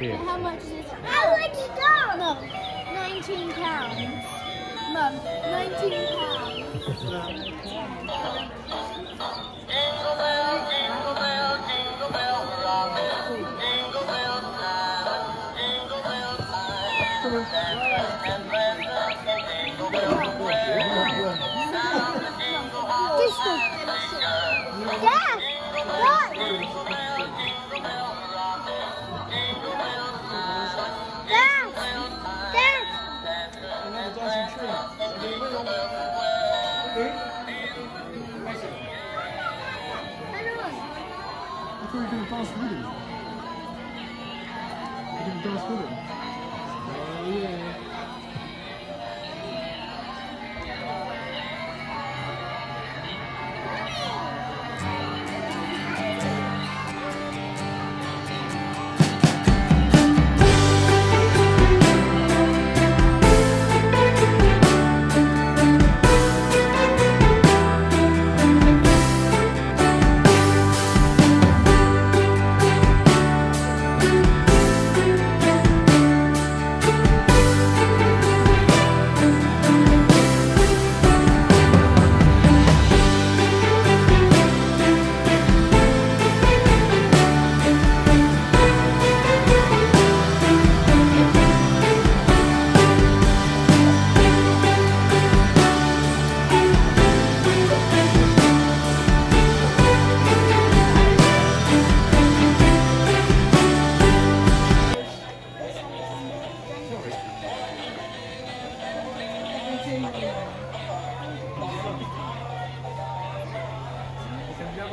here. And how much is it? How much is that? Mum, £19. Mum, £19. I thought you were going to dance with him. You can dance with him. Oh yeah.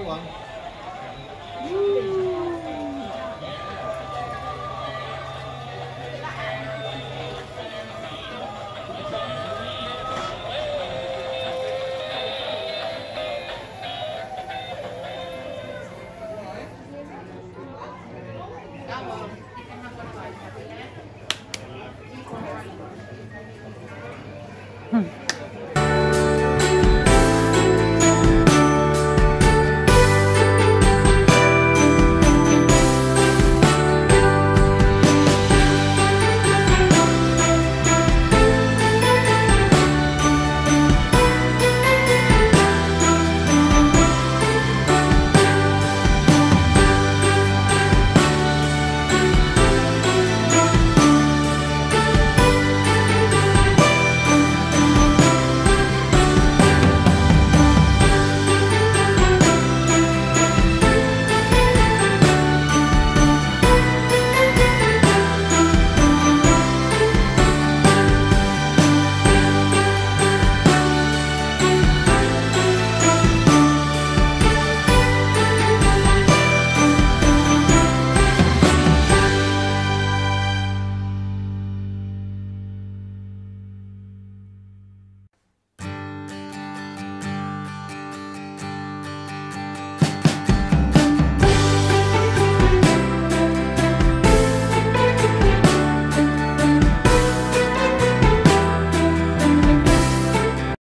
One.